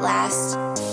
metlast.